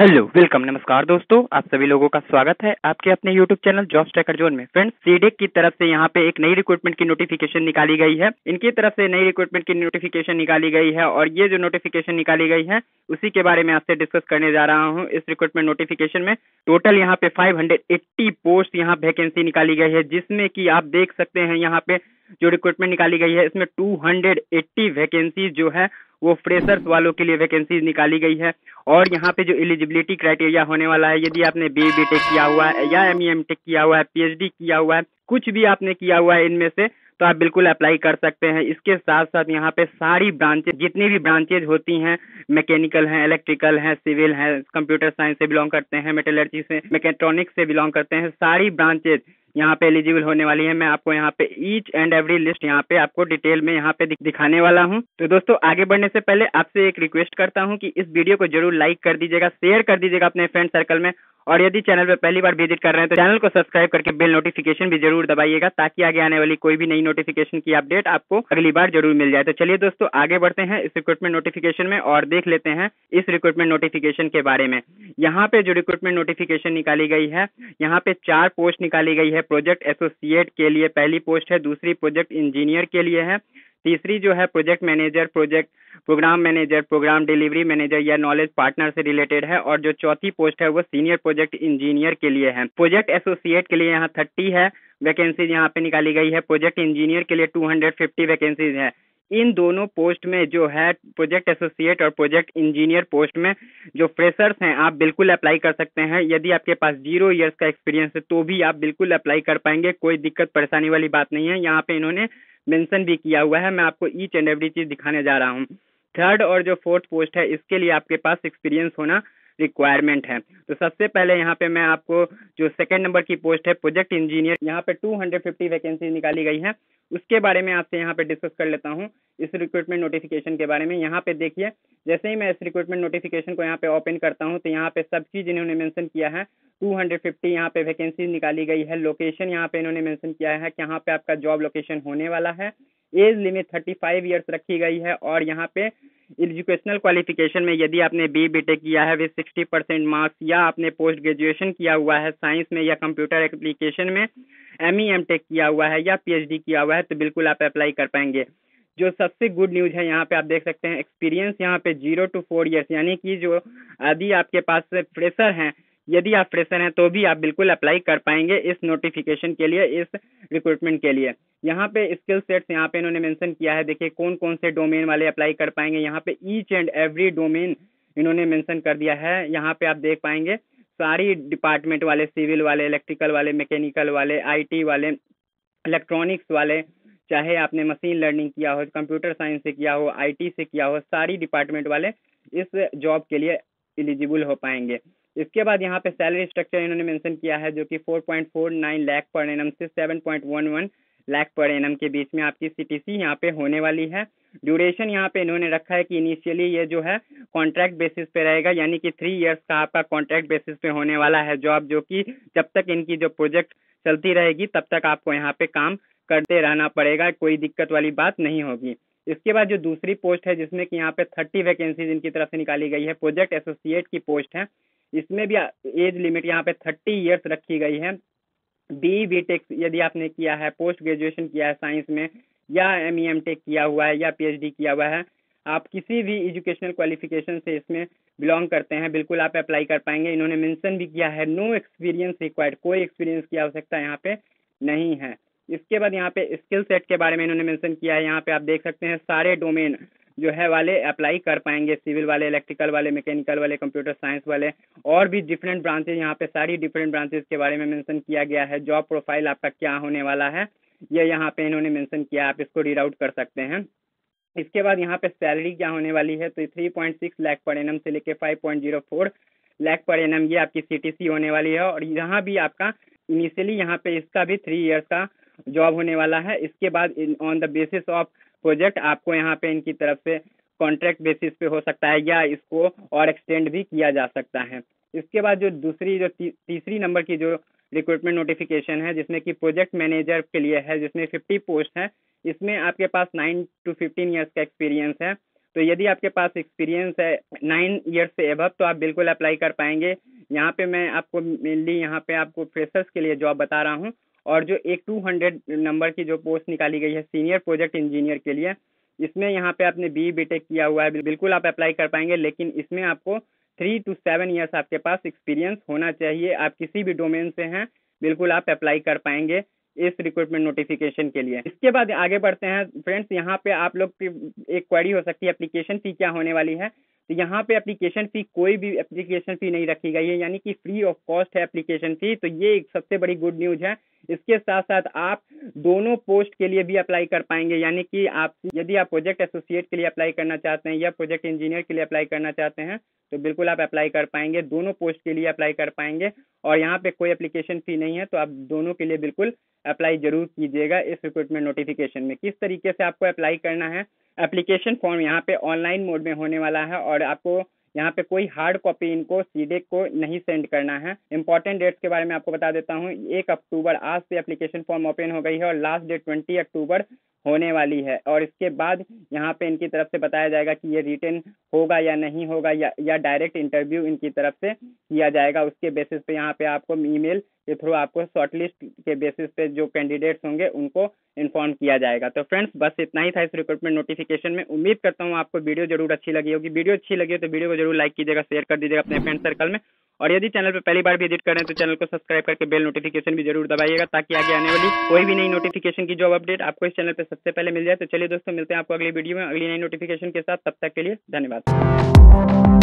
Hello welcome, नमस्कार दोस्तों, आप सभी लोगों का स्वागत है आपके अपने YouTube channel job tracker zone में। फ्रेंड्स, सीडेक की तरफ से यहाँ पे एक नई रिक्रूटमेंट की नोटिफिकेशन निकाली गई है। इनकी तरफ से नई रिक्रूटमेंट की नोटिफिकेशन निकाली गई है और ये जो नोटिफिकेशन निकाली गई है उसी के बारे में आपसे डिस्कस करने जा रहा हूँ। इस रिक्रूटमेंट नोटिफिकेशन में टोटल यहाँ पे 580 पोस्ट यहाँ वैकेंसी निकाली गई है, जिसमें की आप देख सकते हैं यहाँ पे जो रिक्रूटमेंट निकाली गई है इसमें 280 वैकेंसी जो है वो फ्रेशर्स वालों के लिए वैकेंसी निकाली गई है। और यहाँ पे जो एलिजिबिलिटी क्राइटेरिया होने वाला है, यदि आपने बीए टेक किया हुआ है या एमटेक किया हुआ है, पीएचडी किया हुआ है, कुछ भी आपने किया हुआ है इनमें से, तो आप बिल्कुल अप्लाई कर सकते हैं। इसके साथ साथ यहाँ पे सारी ब्रांचेज, जितनी भी ब्रांचेज होती हैं, मैकेनिकल हैं, इलेक्ट्रिकल हैं, सिविल हैं, कंप्यूटर साइंस से बिलोंग करते हैं, मेटलर्जी से, मैकेट्रॉनिक्स से बिलोंग करते हैं, सारी ब्रांचेज यहाँ पे एलिजिबल होने वाली है। मैं आपको यहाँ पे ईच एंड एवरी लिस्ट यहाँ पे आपको डिटेल में यहाँ पे दिखाने वाला हूँ। तो दोस्तों, आगे बढ़ने से पहले आपसे एक रिक्वेस्ट करता हूँ कि इस वीडियो को जरूर लाइक कर दीजिएगा, शेयर कर दीजिएगा अपने फ्रेंड सर्कल में, और यदि चैनल पे पहली बार विजिट कर रहे हैं तो चैनल को सब्सक्राइब करके बेल नोटिफिकेशन भी जरूर दबाइएगा, ताकि आगे आने वाली कोई भी नई नोटिफिकेशन की अपडेट आपको अगली बार जरूर मिल जाए। तो चलिए दोस्तों, आगे बढ़ते हैं इस रिक्रूटमेंट नोटिफिकेशन में और देख लेते हैं इस रिक्रूटमेंट नोटिफिकेशन के बारे में। यहाँ पे जो रिक्रूटमेंट नोटिफिकेशन निकाली गई है, यहाँ पे 4 पोस्ट निकाली गई है। प्रोजेक्ट एसोसिएट के लिए पहली पोस्ट है, दूसरी प्रोजेक्ट इंजीनियर के लिए है, तीसरी जो है project manager, project programme manager, programme delivery manager या नॉलेज पार्टनर से रिलेटेड है, और जो चौथी पोस्ट है वो सीनियर प्रोजेक्ट इंजीनियर के लिए है। प्रोजेक्ट एसोसिएट के लिए यहाँ 30 है वैकेंसीज यहाँ पे निकाली गई है, प्रोजेक्ट इंजीनियर के लिए 250 वैकेंसीज है। इन दोनों पोस्ट में जो है, प्रोजेक्ट एसोसिएट और प्रोजेक्ट इंजीनियर पोस्ट में जो फ्रेशर्स हैं आप बिल्कुल अप्लाई कर सकते हैं। यदि आपके पास 0 इयर्स का एक्सपीरियंस है तो भी आप बिल्कुल अप्लाई कर पाएंगे, कोई दिक्कत परेशानी वाली बात नहीं है। यहाँ पे इन्होंने मेंशन भी किया हुआ है, मैं आपको ईच एंड एवरी चीज दिखाने जा रहा हूँ। 3rd और जो 4th पोस्ट है इसके लिए आपके पास एक्सपीरियंस होना रिक्वायरमेंट है। तो सबसे पहले यहाँ पे मैं आपको जो 2nd नंबर की पोस्ट है, प्रोजेक्ट इंजीनियर, यहाँ पे 250 वैकेंसी निकाली गई है, उसके बारे में आपसे यहाँ पे डिस्कस कर लेता हूँ इस रिक्रूटमेंट नोटिफिकेशन के बारे में। यहाँ पे देखिए, जैसे ही मैं इस रिक्रूटमेंट नोटिफिकेशन को यहाँ पे ओपन करता हूँ तो यहाँ पे सब चीज इन्होंने मेंशन किया है। 250 यहाँ पे वैकेंसी निकाली गई है। लोकेशन यहाँ पे इन्होंने मेंशन किया है कि यहाँ पे आपका जॉब लोकेशन होने वाला है। एज लिमिट 35 ईयर्स रखी गई है, और यहाँ पे एजुकेशनल क्वालिफिकेशन में यदि आपने बीटेक किया है विद 60% मार्क्स, या आपने पोस्ट ग्रेजुएशन किया हुआ है साइंस में या कंप्यूटर एप्लीकेशन में, एमटेक किया हुआ है या पीएचडी किया हुआ है, तो बिल्कुल आप अप्लाई कर पाएंगे। जो सबसे गुड न्यूज है यहाँ पे आप देख सकते हैं, एक्सपीरियंस यहाँ पे 0 to 4 ईयर्स, यानी कि जो यदि आपके पास फ्रेशर हैं, यदि आप फ्रेशर हैं तो भी आप बिल्कुल अप्लाई कर पाएंगे इस नोटिफिकेशन के लिए, इस रिक्रूटमेंट के लिए। यहाँ पे स्किल सेट्स यहाँ पे इन्होंने मेंशन किया है, देखिए कौन कौन से डोमेन वाले अप्लाई कर पाएंगे। यहाँ पे ईच एंड एवरी डोमेन इन्होंने मेंशन कर दिया है। यहाँ पे आप देख पाएंगे सारी डिपार्टमेंट वाले, सिविल वाले, इलेक्ट्रिकल वाले, मैकेनिकल वाले, IT वाले, इलेक्ट्रॉनिक्स वाले, चाहे आपने मशीन लर्निंग किया हो, कंप्यूटर साइंस से किया हो, IT से किया हो, सारी डिपार्टमेंट वाले इस जॉब के लिए एलिजिबल हो पाएंगे। इसके बाद यहाँ पे सैलरी स्ट्रक्चर इन्होंने मेंशन किया है, जो कि 4.49 लाख पर एनम से 7.11 लाख पर एनम के बीच में आपकी CTC यहाँ पे होने वाली है। ड्यूरेशन यहाँ पे इन्होंने रखा है कि इनिशियली ये जो है कॉन्ट्रैक्ट बेसिस पे रहेगा, यानी कि 3 इयर्स का आपका कॉन्ट्रैक्ट बेसिस पे होने वाला है जॉब, जो कि जब तक इनकी जो प्रोजेक्ट चलती रहेगी तब तक आपको यहाँ पे काम करते रहना पड़ेगा, कोई दिक्कत वाली बात नहीं होगी। इसके बाद जो दूसरी पोस्ट है, जिसमें कि यहाँ पे 30 वैकेंसीज इनकी तरफ से निकाली गई है, प्रोजेक्ट एसोसिएट की पोस्ट है। इसमें भी एज लिमिट यहाँ पे 30 ईयर्स रखी गई है। बीटेक यदि आपने किया है, पोस्ट ग्रेजुएशन किया है साइंस में, या एमटेक किया हुआ है या पीएचडी किया हुआ है, आप किसी भी एजुकेशनल क्वालिफिकेशन से इसमें बिलोंग करते हैं, बिल्कुल आप अप्लाई कर पाएंगे। इन्होंने मेंशन भी किया है नो एक्सपीरियंस रिक्वायर्ड, कोई एक्सपीरियंस की आवश्यकता यहाँ पे नहीं है। इसके बाद यहाँ पे स्किल सेट के बारे में इन्होंने मेंशन किया है, यहाँ पे आप देख सकते हैं सारे डोमेन जो है वाले अप्लाई कर पाएंगे, सिविल वाले, इलेक्ट्रिकल वाले, मैकेनिकल वाले, कंप्यूटर साइंस वाले, और भी डिफरेंट ब्रांचेज, यहाँ पे सारी डिफरेंट ब्रांचेज के बारे में मेंशन किया गया है। जॉब प्रोफाइल आपका क्या होने वाला है ये यहाँ पे इन्होंने मेंशन किया है, आप इसको रीड आउट कर सकते हैं। इसके बाद यहाँ पे सैलरी क्या होने वाली है, तो 3.6 लाख पर एनम से लेके 5.04 लाख पर एनम ये आपकी CTC होने वाली है। और यहाँ भी आपका इनिशियली यहाँ पे इसका भी 3 इयर्स का जॉब होने वाला है। इसके बाद on the basis of project आपको यहाँ पे इनकी तरफ से कॉन्ट्रैक्ट बेसिस पे हो सकता है, या इसको और एक्सटेंड भी किया जा सकता है। इसके बाद जो तीसरी नंबर की जो रिक्रूटमेंट नोटिफिकेशन है, जिसमें कि प्रोजेक्ट मैनेजर के लिए है, जिसमें 50 पोस्ट है, इसमें आपके पास 9 to 15 ईयर्स का एक्सपीरियंस है, तो यदि आपके पास एक्सपीरियंस है 9 ईयर से एबव तो आप बिल्कुल अप्लाई कर पाएंगे। यहाँ पे मैं आपको मेनली यहाँ पे आपको फ्रेशर्स के लिए जॉब बता रहा हूँ, और जो एक 200 नंबर की जो पोस्ट निकाली गई है सीनियर प्रोजेक्ट इंजीनियर के लिए, इसमें यहाँ पे आपने BE BTech किया हुआ है बिल्कुल आप अप्लाई कर पाएंगे, लेकिन इसमें आपको 3 to 7 ईयर्स आपके पास एक्सपीरियंस होना चाहिए। आप किसी भी डोमेन से हैं बिल्कुल आप अप्लाई कर पाएंगे इस रिक्रूटमेंट नोटिफिकेशन के लिए। इसके बाद आगे बढ़ते हैं फ्रेंड्स, यहाँ पे आप लोग की एक क्वेरी हो सकती है एप्लीकेशन फ़ी क्या होने वाली है। तो यहाँ पे एप्लीकेशन फ़ी, कोई भी एप्लीकेशन फ़ी नहीं रखी गई है, यानी कि फ्री ऑफ कॉस्ट है एप्लीकेशन फ़ी। तो ये एक सबसे बड़ी गुड न्यूज़ है। इसके साथ साथ आप दोनों पोस्ट के लिए भी अप्लाई कर पाएंगे, यानी कि आप यदि आप प्रोजेक्ट एसोसिएट के लिए अप्लाई करना चाहते हैं या प्रोजेक्ट इंजीनियर के लिए अप्लाई करना चाहते हैं तो बिल्कुल आप अप्लाई कर पाएंगे, दोनों पोस्ट के लिए अप्लाई कर पाएंगे। और यहाँ पे कोई एप्लीकेशन फ़ी नहीं है, तो आप दोनों के लिए बिल्कुल अप्लाई जरूर कीजिएगा इस रिक्रूटमेंट नोटिफिकेशन में। किस तरीके से आपको अप्लाई करना है, एप्लीकेशन फॉर्म यहाँ पे ऑनलाइन मोड में होने वाला है, और आपको यहाँ पे कोई हार्ड कॉपी इनको सीडे को नहीं सेंड करना है। इंपॉर्टेंट डेट्स के बारे में आपको बता देता हूँ, 1 अक्टूबर आज से एप्लीकेशन फॉर्म ओपन हो गई है और लास्ट डेट 20 अक्टूबर होने वाली है। और इसके बाद यहाँ पे इनकी तरफ से बताया जाएगा कि ये रिटन होगा या नहीं होगा, या डायरेक्ट इंटरव्यू इनकी तरफ से किया जाएगा। उसके बेसिस पे यहाँ पे आपको ईमेल के थ्रू आपको शॉर्टलिस्ट के बेसिस पे जो कैंडिडेट्स होंगे उनको इन्फॉर्म किया जाएगा। तो फ्रेंड्स बस इतना ही था इस रिक्रूटमेंट नोटिफिकेशन में। उम्मीद करता हूँ आपको वीडियो जरूर अच्छी लगी होगी। वीडियो अच्छी लगी हो तो वीडियो को जरूर लाइक कीजिएगा, शेयर कर दीजिएगा अपने फ्रेंड सर्कल में, और यदि चैनल पर पहली बार विजिट करें तो चैनल को सब्सक्राइब करके बेल नोटिफिकेशन भी जरूर दबाइएगा, ताकि आगे आने वाली कोई भी नई नोटिफिकेशन की जॉब अपडेट आपको इस चैनल पर सबसे पहले मिल जाए। तो चलिए दोस्तों, मिलते हैं आपको अगली वीडियो में अगली नई नोटिफिकेशन के साथ। तब तक के लिए धन्यवाद।